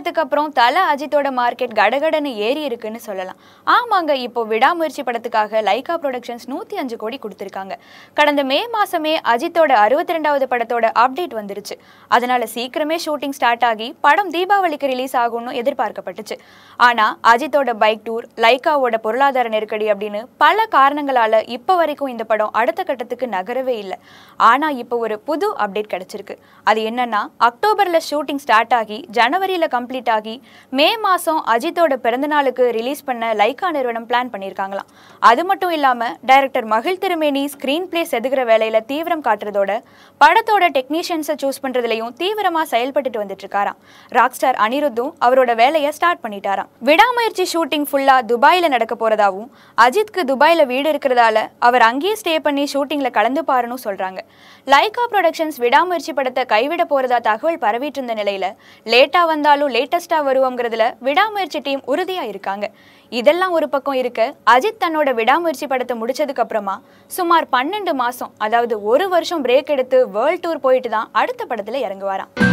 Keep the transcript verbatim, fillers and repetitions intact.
படத்துக்கு அப்புறம் தல அஜித்தோட மார்க்கெட் கடகடன்னு ஏறி இருக்குன்னு சொல்லலாம். ஆமாங்க, இப்போ விடாமுயற்சி படத்துக்காக லைகா ப்ரொடக்ஷன்ஸ் நூற்று ஐந்து கோடி கொடுத்திருக்காங்க. கடந்த மே மாசமே அஜித்தோட அறுபத்தி இரண்டாவது படத்தோட அப்டேட் வந்துருச்சு. அதனால சீக்கிரமே ஷூட்டிங் ஸ்டார்ட் ஆகி படம் தீபாவளிக்கு ரிலீஸ் ஆகும்னு எதிர்பார்க்கப்பட்டுச்சு. ஆனா அஜித்தோட பைக் டூர், லைகாவோட பொருளாதார நெருக்கடி அப்படின்னு பல காரணங்களால இப்போ வரைக்கும் இந்த படம் அடுத்த கட்டத்துக்கு நகரவே இல்லை. ஆனா இப்போ ஒரு புது அப்டேட் கிடைச்சிருக்கு. அது என்னன்னா, அக்டோபர்ல ஷூட்டிங் ஸ்டார்ட் ஆகி ஜனவரியில கம்ப்ளீட் ஆகி மே மாசம் அஜித்தோட பிறந்தநாளுக்கு ரிலீஸ் பண்ண லைகா நிறுவனம் பிளான் பண்ணியிருக்காங்களாம். அது மட்டும் இல்லாம டைரக்டர் மகிழ் திருமேனி ஸ்கிரீன் பிளே செதுக்கிற வேலையில தீவிரம் காட்டுறதோட படத்தோட டெக்னீஷியன்ஸை சூஸ் பண்றதுலயும் தீவிரமா செயல்பட்டு வந்துட்டு இருக்காராம். ராக் ஸ்டார் அனிருத்தும் அவரோட வேலையை ஸ்டார்ட் பண்ணிட்டாராம். விடாமுயற்சி ஷூட்டிங் ஃபுல்லா துபாயில நடக்க போறதாவும், அஜித்க்கு துபாயில வீடு இருக்கிறதால அவர் அங்கேயே ஸ்டே பண்ணி ஷூட்டிங்ல கலந்து பாருன்னு சொல்றாங்க. லைகா ப்ரொடக்ஷன்ஸ் விடாமுயற்சி படத்தை கைவிட போறதா தகவல் பரவிட்டு இருந்த நிலையில லேட்டா வந்தாலும் லேட்டஸ்டா வருவோங்கிறதுல விடாமுயற்சி டீம் உறுதியா இருக்காங்க. இதெல்லாம் ஒரு பக்கம் இருக்க, அஜித் தன்னோட விடாமுயற்சி படத்தை முடிச்சதுக்கு அப்புறமா சுமார் பன்னெண்டு மாசம், அதாவது ஒரு வருஷம் பிரேக் எடுத்து வேர்ல்ட் டூர் போயிட்டு தான் அடுத்த படத்துல இறங்குவாராம்.